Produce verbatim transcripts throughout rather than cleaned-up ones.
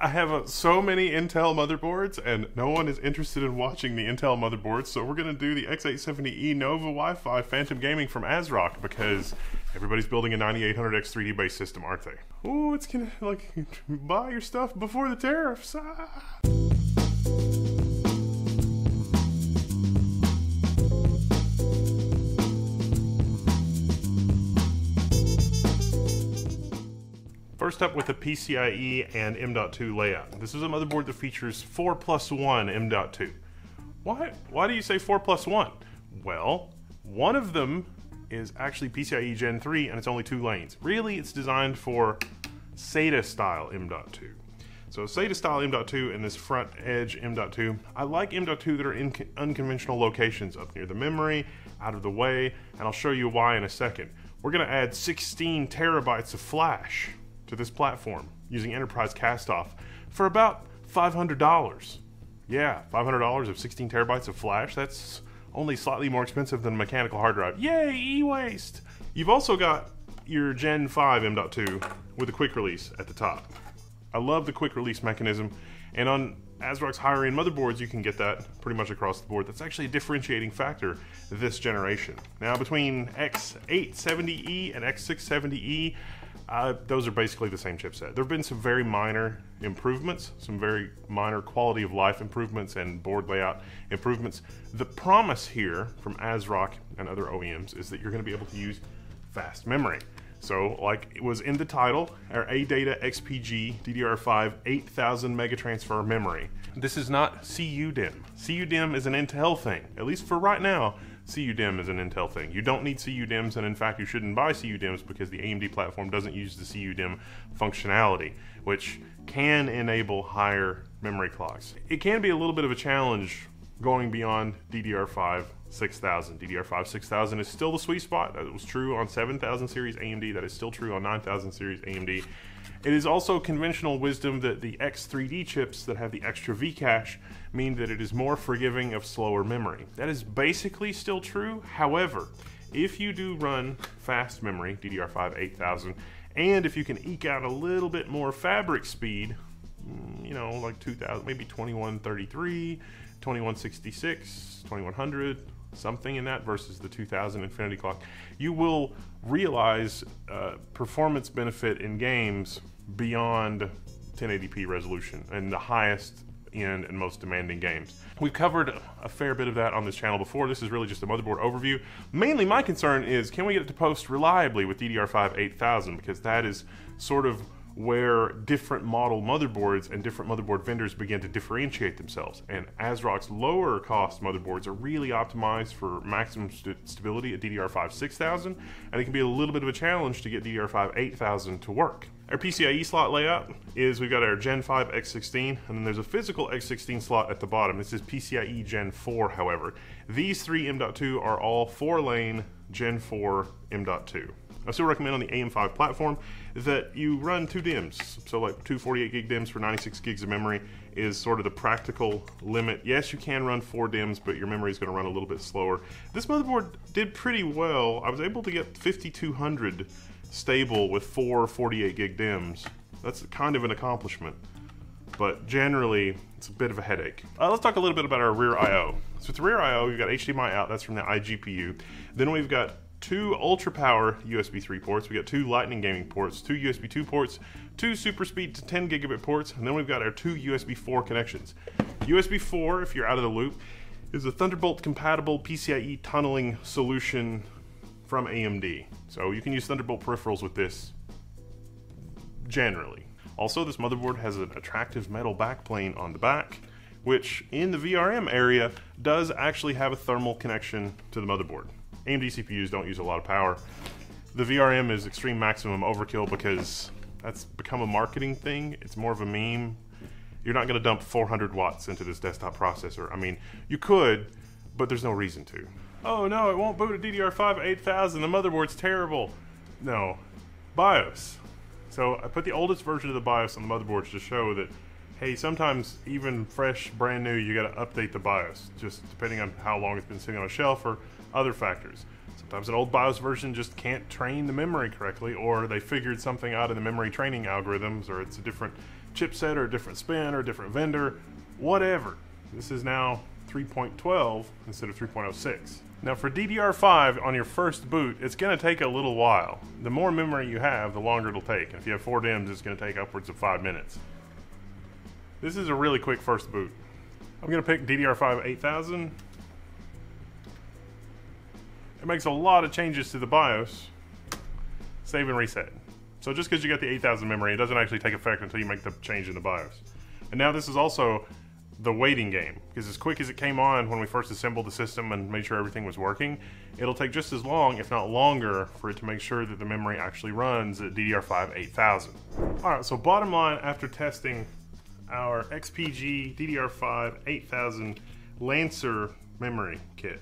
I have uh, so many Intel motherboards, and no one is interested in watching the Intel motherboards, so we're going to do the X eight seventy E Nova Wi-Fi Phantom Gaming from ASRock, because everybody's building a ninety-eight hundred X three D based system, aren't they? Oh, it's going to, like, buy your stuff before the tariffs. Ah. First up with a P C I E and M dot two layout. This is a motherboard that features four plus one M dot two. Why, why do you say four plus one? Well, one of them is actually P C I E Gen three and it's only two lanes. Really, it's designed for SATA style M dot two. So SATA style M dot two and this front edge M dot two. I like M dot two that are in unconventional locations, up near the memory, out of the way, and I'll show you why in a second. We're gonna add sixteen terabytes of flash to this platform using enterprise castoff for about five hundred dollars. Yeah, five hundred dollars of sixteen terabytes of flash. That's only slightly more expensive than a mechanical hard drive. Yay, e-waste. You've also got your Gen five M dot two with a quick release at the top. I love the quick release mechanism, and on ASRock's higher end motherboards, you can get that pretty much across the board. That's actually a differentiating factor this generation. Now between X eight seventy E and X six seventy E, Uh, those are basically the same chipset. There have been some very minor improvements, some very minor quality of life improvements and board layout improvements. The promise here from ASRock and other O E Ms is that you're going to be able to use fast memory. So like it was in the title, our ADATA X P G D D R five eight thousand megatransfer memory. This is not CUDIMM. CUDIMM is an Intel thing, at least for right now. CUDIMM is an Intel thing. You don't need CUDIMMs, and in fact, you shouldn't buy CUDIMMs because the A M D platform doesn't use the CUDIMM functionality, which can enable higher memory clocks. It can be a little bit of a challenge going beyond D D R five six thousand. D D R five six thousand is still the sweet spot. That was true on seven thousand series A M D. That is still true on nine thousand series A M D. It is also conventional wisdom that the X three D chips that have the extra V-cache mean that it is more forgiving of slower memory. That is basically still true. However, if you do run fast memory, D D R five eight thousand, and if you can eke out a little bit more fabric speed, you know, like two thousand, maybe twenty-one thirty-three, twenty-one sixty-six, twenty-one hundred, something in that versus the two thousand Infinity Clock, you will realize uh, performance benefit in games beyond ten eighty p resolution and the highest end and most demanding games. We've covered a fair bit of that on this channel before. This is really just a motherboard overview. Mainly my concern is, can we get it to post reliably with D D R five eight thousand, because that is sort of where different model motherboards and different motherboard vendors begin to differentiate themselves. And ASRock's lower cost motherboards are really optimized for maximum st stability at D D R five six thousand, and it can be a little bit of a challenge to get D D R five eight thousand to work. Our P C I E slot layout is we've got our Gen five X sixteen, and then there's a physical X sixteen slot at the bottom. This is P C I E Gen four, however. These three M dot two are all four lane Gen four M dot two. I still recommend on the A M five platform that you run two DIMMs. So like two forty-eight gig DIMMs for ninety-six gigs of memory is sort of the practical limit. Yes, you can run four DIMMs, but your memory is going to run a little bit slower. This motherboard did pretty well. I was able to get fifty-two hundred stable with four forty-eight gig DIMMs. That's kind of an accomplishment, but generally it's a bit of a headache. Uh, let's talk a little bit about our rear I O. So with the rear I O, you've got H D M I out, that's from the iGPU. Then we've got two ultra power U S B three ports, we got two lightning gaming ports, two U S B two ports, two super speed to ten gigabit ports, and then we've got our two U S B four connections. U S B four, if you're out of the loop, is a Thunderbolt compatible P C I E tunneling solution from A M D. So you can use Thunderbolt peripherals with this generally. Also, this motherboard has an attractive metal backplane on the back, which in the V R M area does actually have a thermal connection to the motherboard. A M D C P Us don't use a lot of power. The V R M is extreme maximum overkill because that's become a marketing thing. It's more of a meme. You're not going to dump four hundred watts into this desktop processor. I mean, you could, but there's no reason to. Oh no, it won't boot a D D R five eight thousand. The motherboard's terrible. No, BIOS. So I put the oldest version of the BIOS on the motherboards to show that, hey, sometimes even fresh, brand new, you got to update the BIOS, just depending on how long it's been sitting on a shelf or other factors. Sometimes an old BIOS version just can't train the memory correctly, or they figured something out in the memory training algorithms, or it's a different chipset or a different spin or a different vendor, whatever. This is now three point twelve instead of three point oh six. Now for D D R five on your first boot, it's going to take a little while. The more memory you have, the longer it'll take. If you have four DIMMs, it's going to take upwards of five minutes. This is a really quick first boot. I'm going to pick D D R five eight thousand. It makes a lot of changes to the BIOS. Save and reset. So just because you got the eight thousand memory, it doesn't actually take effect until you make the change in the BIOS. And now this is also the waiting game, because as quick as it came on when we first assembled the system and made sure everything was working, it'll take just as long, if not longer, for it to make sure that the memory actually runs at D D R five eight thousand. All right, so bottom line, after testing our X P G D D R five eight thousand Lancer memory kit,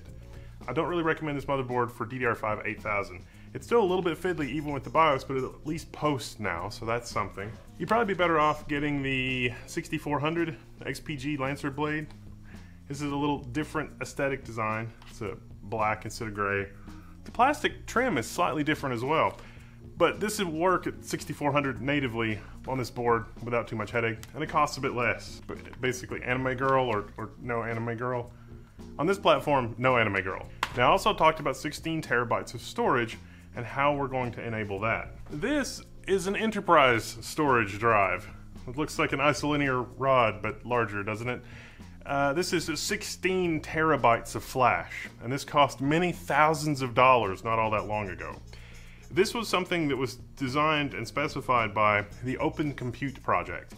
I don't really recommend this motherboard for D D R five eight thousand. It's still a little bit fiddly even with the BIOS, but it at least posts now, so that's something. You'd probably be better off getting the sixty-four hundred X P G Lancer blade. This is a little different aesthetic design. It's a black instead of gray. The plastic trim is slightly different as well, but this would work at sixty-four hundred natively on this board without too much headache, and it costs a bit less. But basically, anime girl or, or no anime girl. On this platform, no anime girl. Now I also talked about sixteen terabytes of storage and how we're going to enable that. This is an enterprise storage drive. It looks like an isolinear rod, but larger, doesn't it? Uh, this is sixteen terabytes of flash, and this cost many thousands of dollars not all that long ago. This was something that was designed and specified by the Open Compute Project.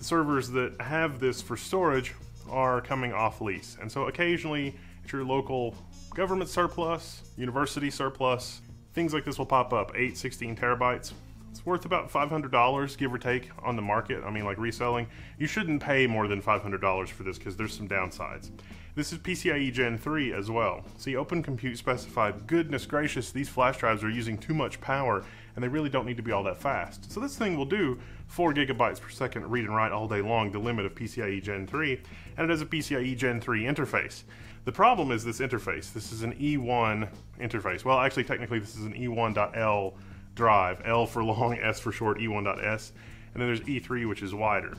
Servers that have this for storage are coming off lease, and so occasionally at your local government surplus, university surplus, things like this will pop up, eight sixteen terabytes. It's worth about five hundred dollars, give or take, on the market. I mean, like reselling. You shouldn't pay more than five hundred dollars for this because there's some downsides. This is PCIe Gen three as well. See, Open Compute specified, goodness gracious, these flash drives are using too much power and they really don't need to be all that fast. So this thing will do four gigabytes per second read and write all day long, the limit of PCIe Gen three, and it has a PCIe Gen three interface. The problem is this interface. This is an E one interface. Well, actually, technically, this is an E one dot L drive. L for long, S for short, E one dot S. And then there's E three, which is wider.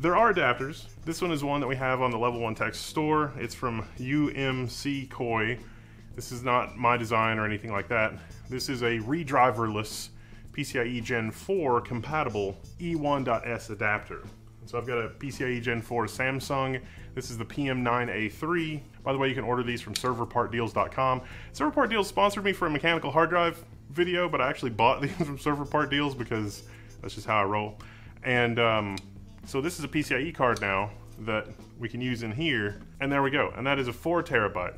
There are adapters. This one is one that we have on the Level one Tech store. It's from U M C Koi. This is not my design or anything like that. This is a redriverless PCIe Gen four compatible E one dot S adapter. So I've got a PCIe Gen four Samsung. This is the P M nine A three. By the way, you can order these from server part deals dot com. Server Part Deals sponsored me for a mechanical hard drive video, but I actually bought these from Server Part Deals because that's just how I roll. And um, so this is a PCIe card now that we can use in here. And there we go. And that is a four terabyte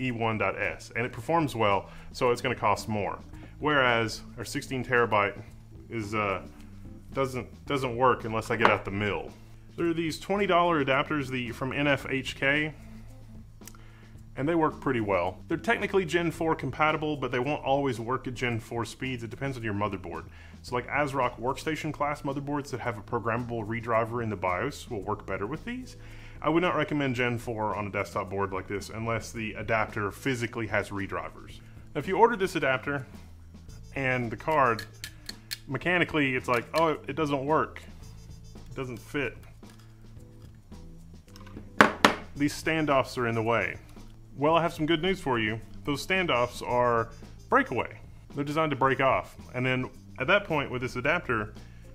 E one dot S. And it performs well, so it's going to cost more. Whereas our sixteen terabyte is... Uh, Doesn't, doesn't work unless I get out the mill. There are these twenty dollar adapters the, from N F H K, and they work pretty well. They're technically Gen four compatible, but they won't always work at Gen four speeds. It depends on your motherboard. So like ASRock workstation class motherboards that have a programmable redriver in the BIOS will work better with these. I would not recommend Gen four on a desktop board like this unless the adapter physically has redrivers. Now, if you order this adapter and the card, mechanically, it's like, oh, it doesn't work. It doesn't fit. These standoffs are in the way. Well, I have some good news for you. Those standoffs are breakaway. They're designed to break off. And then at that point with this adapter,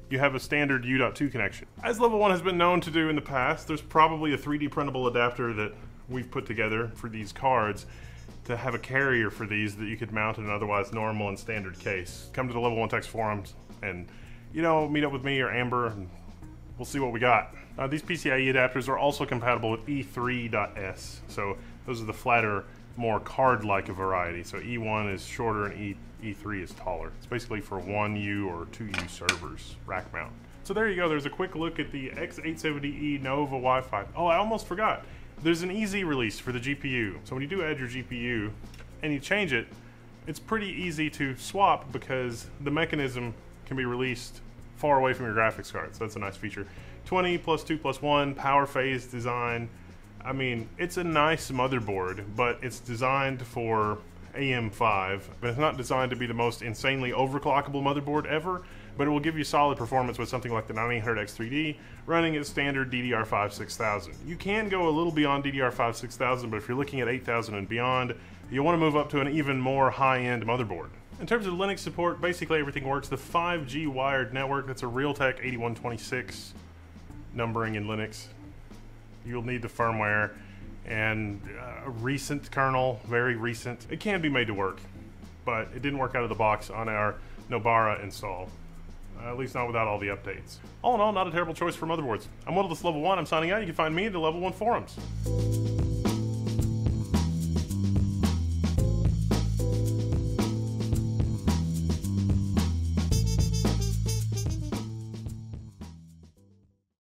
you have a standard U dot two connection. As Level one has been known to do in the past, there's probably a three D printable adapter that we've put together for these cards to have a carrier for these that you could mount in an otherwise normal and standard case. Come to the Level one Tech's forums and, you know, meet up with me or Amber and we'll see what we got. Uh, these PCIe adapters are also compatible with E three dot S. So those are the flatter, more card-like variety. So E one is shorter and e E3 is taller. It's basically for one U or two U servers, rack mount. So there you go, there's a quick look at the X eight seventy E Nova Wi-Fi. Oh, I almost forgot. There's an easy release for the G P U. So when you do add your G P U and you change it, it's pretty easy to swap because the mechanism can be released far away from your graphics card. So that's a nice feature. twenty plus two plus one, power phase design. I mean, it's a nice motherboard, but it's designed for A M five. But it's not designed to be the most insanely overclockable motherboard ever. but it will give you solid performance with something like the ninety-eight hundred X three D running at standard D D R five six thousand. You can go a little beyond D D R five six thousand, but if you're looking at eight thousand and beyond, you'll want to move up to an even more high-end motherboard. In terms of Linux support, basically everything works. The five G wired network, that's a Realtek eighty-one twenty-six numbering in Linux. You'll need the firmware and a recent kernel, very recent. It can be made to work, but it didn't work out of the box on our Nobara install, uh, at least not without all the updates. All in all, not a terrible choice for motherboards. I'm Will of this Level one, I'm signing out. You can find me at the Level one forums.